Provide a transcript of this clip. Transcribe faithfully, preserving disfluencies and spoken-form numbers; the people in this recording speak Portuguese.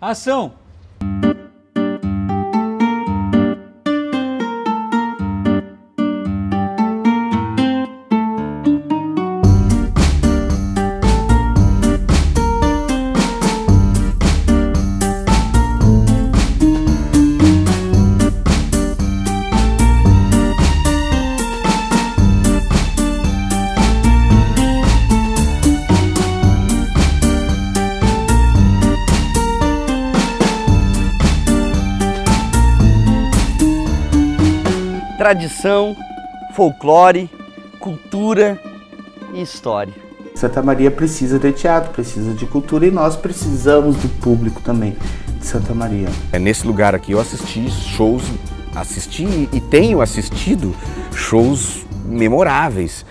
Ação! Tradição, folclore, cultura e história. Santa Maria precisa de teatro, precisa de cultura e nós precisamos do público também de Santa Maria. É nesse lugar aqui eu assisti shows, assisti e tenho assistido shows memoráveis.